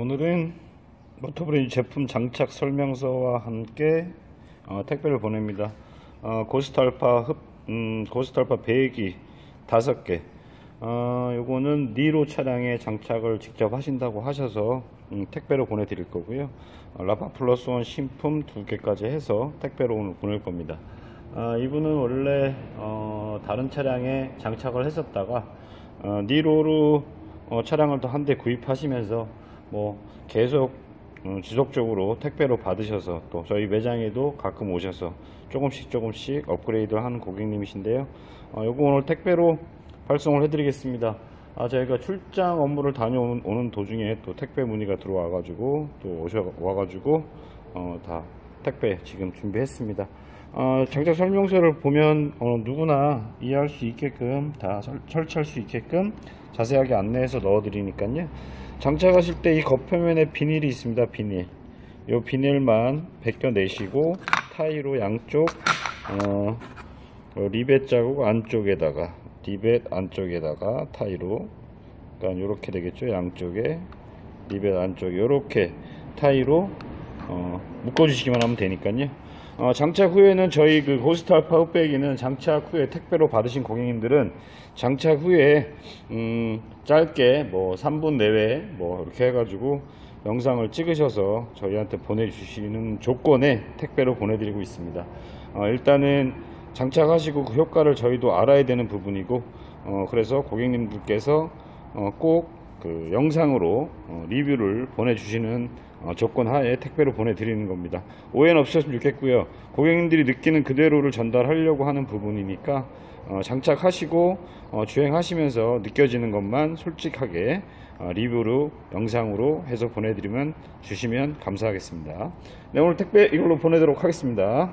오늘은 모터브레인즈 제품 장착 설명서와 함께 택배를 보냅니다. 고스트 알파 배기 5개, 요거는 니로 차량에 장착을 직접 하신다고 하셔서 택배로 보내드릴 거고요. 라파플러스원 신품 2개까지 해서 택배로 오늘 보낼 겁니다. 이분은 원래 다른 차량에 장착을 했었다가 니로로 차량을 또 한 대 구입하시면서 뭐 계속 지속적으로 택배로 받으셔서 또 저희 매장에도 가끔 오셔서 조금씩 업그레이드하는 고객님이신데요. 요거 오늘 택배로 발송을 해드리겠습니다. 저희가 출장 업무를 다녀오는 도중에 또 택배 문의가 들어와가지고 또 오셔와가지고 다 택배 지금 준비했습니다. 장착 설명서를 보면 누구나 이해할 수 있게끔 다 설치할 수 있게끔 자세하게 안내해서 넣어드리니까요. 장착하실 때 이 겉표면에 비닐이 있습니다. 요 비닐만 벗겨내시고 타이로 양쪽 리벳 자국 안쪽에다가 타이로, 그러니까 요렇게 되겠죠. 양쪽에 리벳 안쪽 요렇게 타이로 묶어주시기만 하면 되니까요. 장착 후에는 저희 그 고스트알파흡기는 장착 후에 택배로 받으신 고객님들은 장착 후에 짧게 뭐 3분 내외 뭐 이렇게 해가지고 영상을 찍으셔서 저희한테 보내주시는 조건에 택배로 보내드리고 있습니다. 일단은 장착하시고 그 효과를 저희도 알아야 되는 부분이고, 그래서 고객님들께서 꼭 그 영상으로 리뷰를 보내주시는 조건 하에 택배로 보내드리는 겁니다. 오해는 없으셨으면 좋겠고요. 고객님들이 느끼는 그대로를 전달하려고 하는 부분이니까 장착하시고 주행하시면서 느껴지는 것만 솔직하게 리뷰로 영상으로 해서 보내드리면 주시면 감사하겠습니다. 네, 오늘 택배 이걸로 보내도록 하겠습니다.